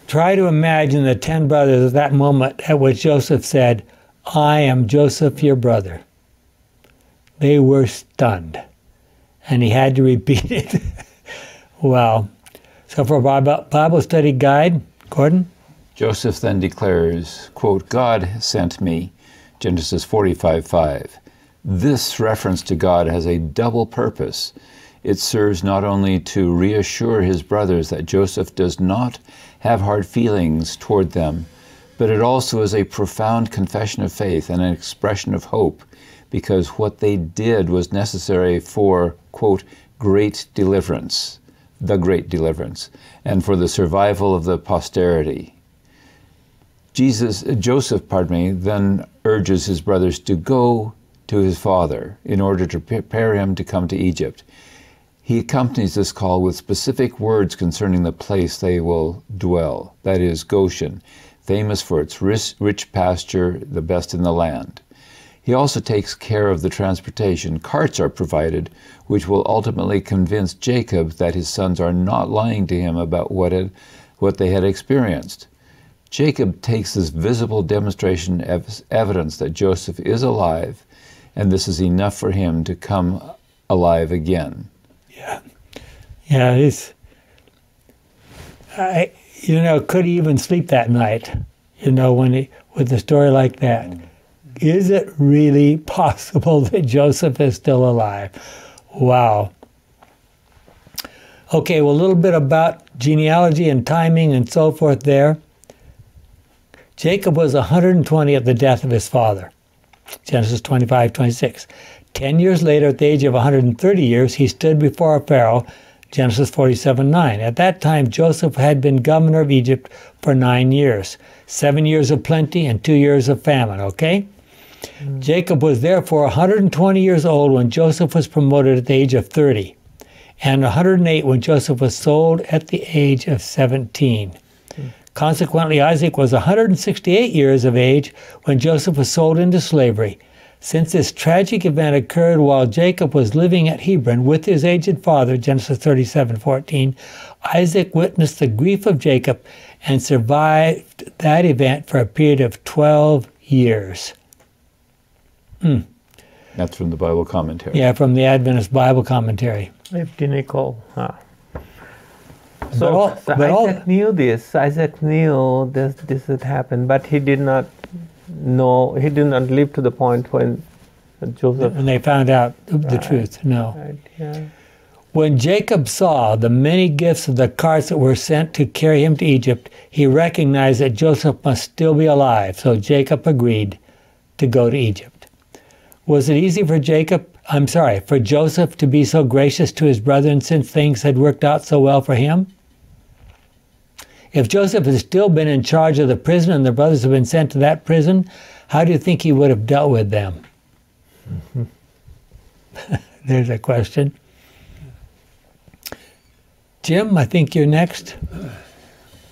Try to imagine the ten brothers at that moment at which Joseph said, "I am Joseph, your brother." They were stunned, and he had to repeat it. Wow. So for Bible Study Guide, Gordon? Joseph then declares, quote, "God sent me Genesis forty-five five. This reference to God has a double purpose. It serves not only to reassure his brothers that Joseph does not have hard feelings toward them, but it also is a profound confession of faith and an expression of hope, because what they did was necessary for, quote, great deliverance, the great deliverance, and for the survival of the posterity. Jesus, Joseph, pardon me, then urges his brothers to go to his father in order to prepare him to come to Egypt. He accompanies this call with specific words concerning the place they will dwell, that is Goshen, famous for its rich pasture, the best in the land. He also takes care of the transportation. Carts are provided, which will ultimately convince Jacob that his sons are not lying to him about what, it, what they had experienced. Jacob takes this visible demonstration of evidence that Joseph is alive, and this is enough for him to come alive again. Yeah, yeah. It's, I, you know, could he even sleep that night? You know, when he, with a story like that, mm-hmm. Is it really possible that Joseph is still alive? Wow. Okay, well, a little bit about genealogy and timing and so forth there. Jacob was one hundred twenty at the death of his father, Genesis twenty-five twenty-six. Ten years later, at the age of one hundred thirty years, he stood before Pharaoh, Genesis forty-seven nine. At that time, Joseph had been governor of Egypt for nine years, seven years of plenty and two years of famine, okay? Mm. Jacob was therefore one hundred twenty years old when Joseph was promoted at the age of thirty, and one hundred eight when Joseph was sold at the age of seventeen. Consequently, Isaac was one hundred sixty-eight years of age when Joseph was sold into slavery. Since this tragic event occurred while Jacob was living at Hebron with his aged father, Genesis thirty-seven fourteen, Isaac witnessed the grief of Jacob and survived that event for a period of twelve years. Mm. That's from the Bible commentary. Yeah, from the Adventist Bible commentary. Nicole, huh? So, all, so Isaac all, knew this. Isaac knew this. This had happened, but he did not know. He did not live to the point when Joseph. When they found out the, right, the truth, no. Right, yeah. When Jacob saw the many gifts of the carts that were sent to carry him to Egypt, he recognized that Joseph must still be alive. So Jacob agreed to go to Egypt. Was it easy for Jacob? I'm sorry, for Joseph to be so gracious to his brethren since things had worked out so well for him? If Joseph had still been in charge of the prison and the brothers had been sent to that prison, how do you think he would have dealt with them? Mm-hmm. There's a question. Jim, I think you're next.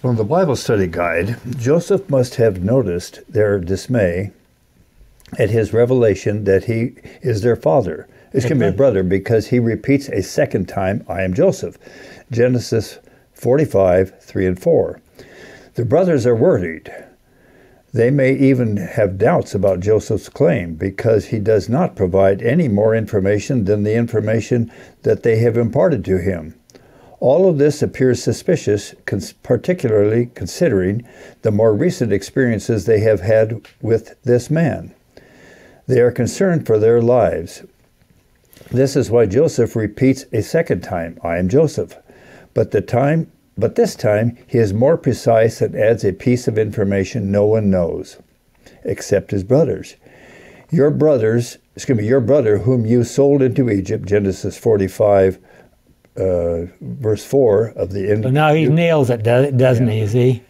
From the Bible study guide, Joseph must have noticed their dismay at his revelation that he is their father. It's going to be a brother, because he repeats a second time, I am Joseph. Genesis forty-five, three and four. The brothers are worried. They may even have doubts about Joseph's claim, because he does not provide any more information than the information that they have imparted to him. All of this appears suspicious, cons- particularly considering the more recent experiences they have had with this man. They are concerned for their lives. This is why Joseph repeats a second time, I am Joseph. But the time, but this time he is more precise and adds a piece of information no one knows, except his brothers. Your brothers, excuse me, your brother whom you sold into Egypt, Genesis forty-five, uh, verse four of the end. So now he nails it, doesn't he? See,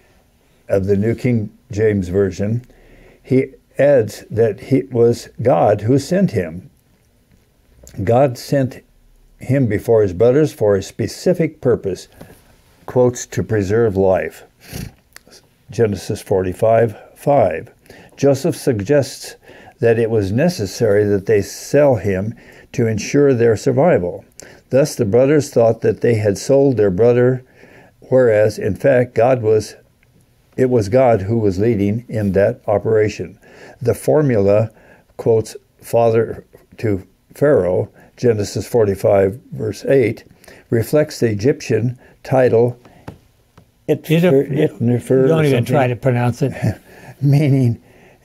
of the New King James Version, he adds that it was God who sent him. God sent him before his brothers for a specific purpose, quotes, to preserve life. Genesis forty-five five. Joseph suggests that it was necessary that they sell him to ensure their survival. Thus the brothers thought that they had sold their brother, whereas in fact God was it was God who was leading in that operation. The formula quotes father to Pharaoh, Genesis forty-five, verse eight, reflects the Egyptian title, itfer, itfer, you don't even try to pronounce it, meaning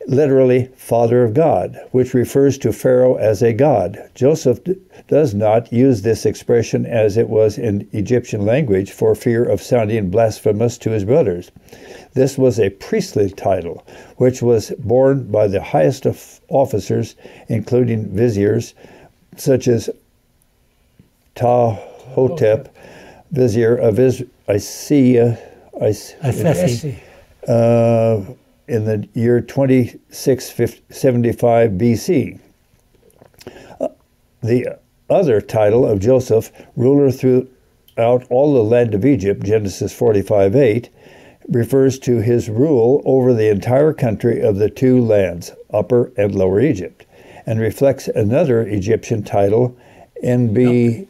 literally father of God, which refers to Pharaoh as a god. Joseph d- does not use this expression as it was in Egyptian language for fear of sounding blasphemous to his brothers. This was a priestly title, which was borne by the highest of officers, including viziers, such as Tahotep, vizier of Israel, uh, in the year twenty-six seventy-five B C. Uh, the other title of Joseph, ruler throughout all the land of Egypt, Genesis forty-five eight, refers to his rule over the entire country of the two lands, Upper and Lower Egypt, and reflects another Egyptian title, N B. Nope.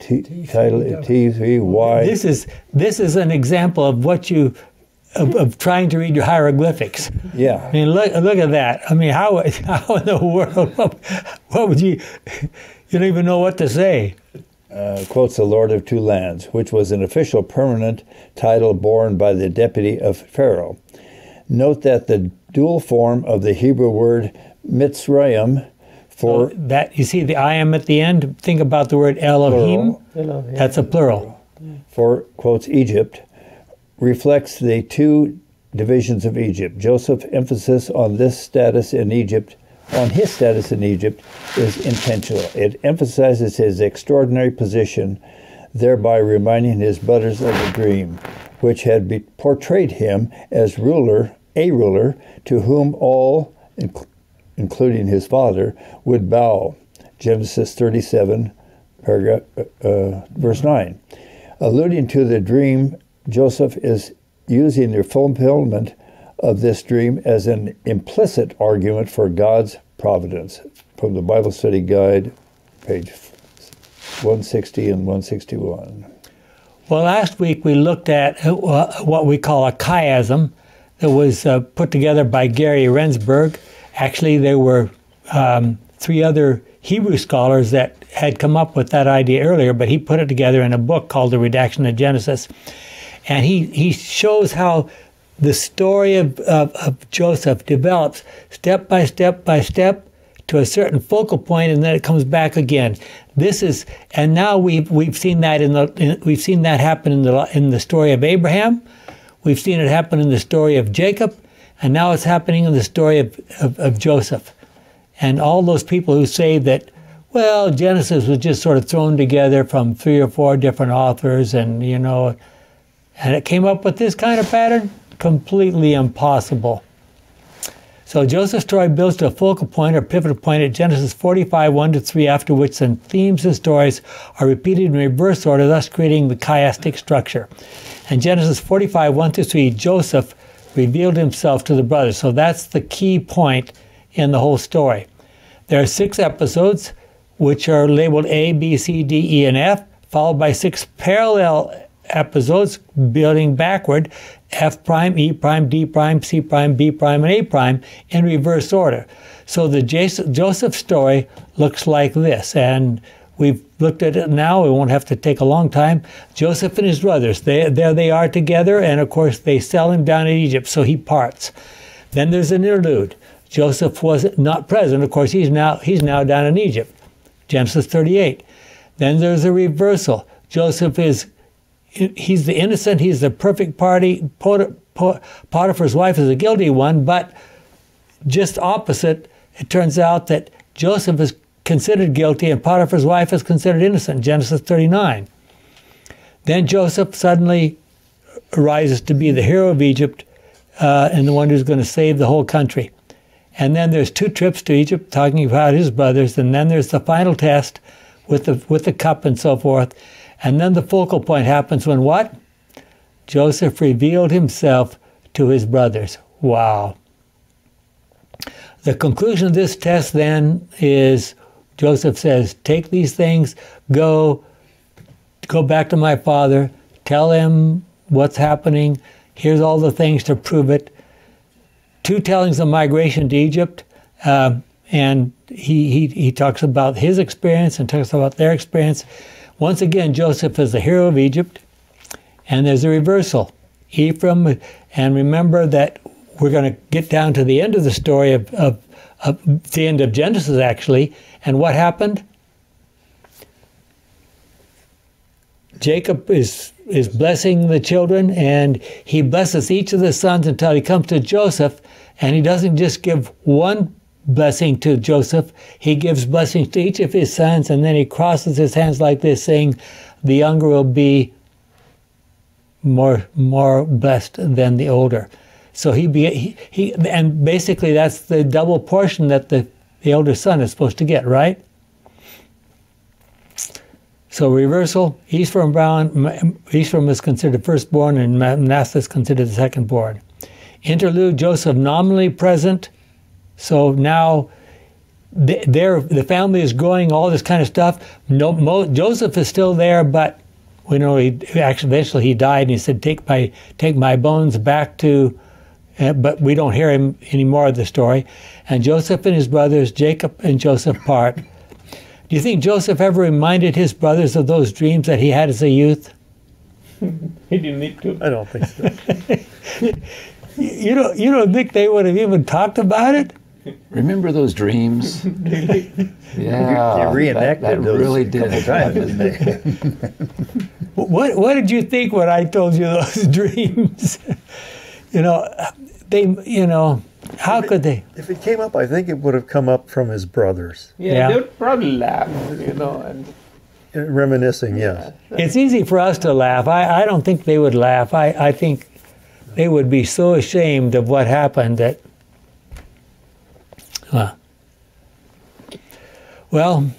T- title T three Y. This is this is an example of what you of, of trying to read your hieroglyphics. Yeah. I mean, look look at that. I mean, how how in the world? What would you? You don't even know what to say. Uh, quotes the Lord of Two Lands, which was an official permanent title borne by the deputy of Pharaoh. Note that the dual form of the Hebrew word Mitzrayim. For so that, you see the I am at the end, think about the word Elohim, plural, that's a plural. For, quotes, Egypt, reflects the two divisions of Egypt. Joseph's emphasis on this status in Egypt, on his status in Egypt, is intentional. It emphasizes his extraordinary position, thereby reminding his brothers of the dream, which had be, portrayed him as ruler, a ruler, to whom all, including including his father, would bow, Genesis thirty-seven, paragraph, uh, verse nine. Alluding to the dream, Joseph is using the fulfillment of this dream as an implicit argument for God's providence. From the Bible Study Guide, page one sixty and one sixty-one. Well, last week we looked at what we call a chiasm that was uh, put together by Gary Rendsburg. Actually, there were um, three other Hebrew scholars that had come up with that idea earlier, but he put it together in a book called The Redaction of Genesis. And he, he shows how the story of, of, of Joseph develops step by step by step to a certain focal point, and then it comes back again. This is, and now we've we've seen that in the in, we've seen that happen in the in the story of Abraham, we've seen it happen in the story of Jacob. And now it's happening in the story of, of, of Joseph. And all those people who say that, well, Genesis was just sort of thrown together from three or four different authors and, you know, and it came up with this kind of pattern, completely impossible. So Joseph's story builds to a focal point or pivotal point at Genesis forty-five, one to three, after which the themes and stories are repeated in reverse order, thus creating the chiastic structure. And Genesis forty-five, one to three, Joseph revealed himself to the brothers. So that's the key point in the whole story. There are six episodes, which are labeled A, B, C, D, E, and F, followed by six parallel episodes, building backward, F prime, E prime, D prime, C prime, B prime, and A prime, in reverse order. So the Joseph story looks like this, and we've looked at it now. We won't have to take a long time. Joseph and his brothers, they, there they are together, and of course they sell him down in Egypt, so he parts. Then there's an interlude. Joseph was not present. Of course, he's now, he's now down in Egypt, Genesis thirty-eight. Then there's a reversal. Joseph is, he's the innocent, he's the perfect party. Potiphar's wife is the guilty one, but just opposite, it turns out that Joseph is considered guilty, and Potiphar's wife is considered innocent, Genesis thirty-nine. Then Joseph suddenly arises to be the hero of Egypt uh, and the one who's going to save the whole country. And then there's two trips to Egypt talking about his brothers, and then there's the final test with the, with the cup and so forth. And then the focal point happens when what? Joseph revealed himself to his brothers. Wow. The conclusion of this test then is, Joseph says, take these things, go, go back to my father, tell him what's happening, here's all the things to prove it. Two tellings of migration to Egypt, uh, and he, he, he talks about his experience and talks about their experience. Once again, Joseph is the hero of Egypt, and there's a reversal. Ephraim, and remember that we're going to get down to the end of the story of, of, of the end of Genesis, actually. And what happened? Jacob is, is blessing the children, and he blesses each of the sons until he comes to Joseph. And he doesn't just give one blessing to Joseph. He gives blessings to each of his sons, and then he crosses his hands like this, saying, the younger will be more more blessed than the older. So he, be, he, he and basically that's the double portion that the, the older son is supposed to get, right? So reversal, Ephraim, Brown, Ephraim is considered firstborn and Manasseh is considered the secondborn. Interlude, Joseph nominally present. So now they're, the family is growing, all this kind of stuff. No, Mo, Joseph is still there, but we know he actually eventually he died, and he said, "Take my take my bones back to," uh, but we don't hear him any more of the story. And Joseph and his brothers, Jacob and Joseph, part. Do you think Joseph ever reminded his brothers of those dreams that he had as a youth? He didn't need to. I don't think so. You don't you don't think they would have even talked about it? Remember those dreams? Yeah, you reenacted that, that those really did happen, didn't what What did you think when I told you those dreams? You know, they. You know, how if could it, they? If it came up, I think it would have come up from his brothers. Yeah, yeah. They would probably laugh. You know, and reminiscing. Yes, yeah. It's easy for us to laugh. I I don't think they would laugh. I I think they would be so ashamed of what happened that. Huh. Well,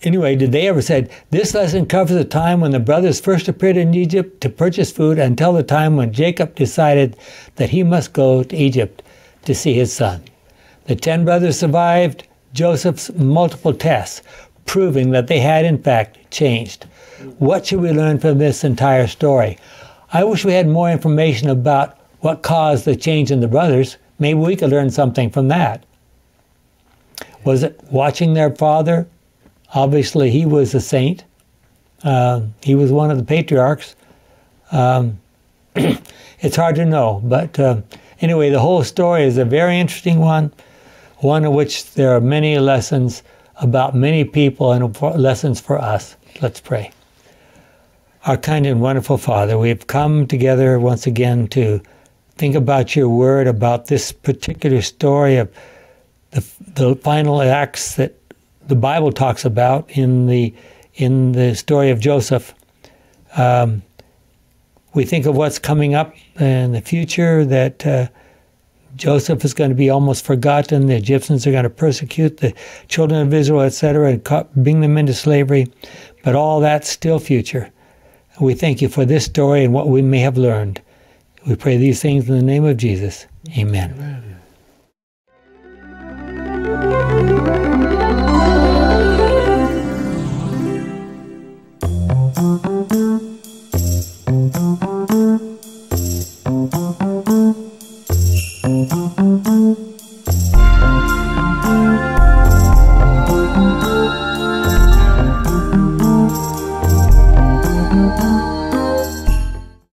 anyway, did they ever said, this lesson covers the time when the brothers first appeared in Egypt to purchase food until the time when Jacob decided that he must go to Egypt to see his son. The ten brothers survived Joseph's multiple tests, proving that they had, in fact, changed. What should we learn from this entire story? I wish we had more information about what caused the change in the brothers. Maybe we could learn something from that. Was it watching their father? Obviously, he was a saint. Uh, he was one of the patriarchs. Um, it's hard to know. But uh, anyway, the whole story is a very interesting one, one in which there are many lessons about many people and lessons for us. Let's pray. Our kind and wonderful Father, we've come together once again to think about your word, about this particular story of the, the final acts that the Bible talks about in the in the story of Joseph. Um, we think of what's coming up in the future, that uh, Joseph is going to be almost forgotten, the Egyptians are going to persecute the children of Israel, et cetera, and bring them into slavery, but all that's still future. We thank you for this story and what we may have learned. We pray these things in the name of Jesus. Amen. Amen.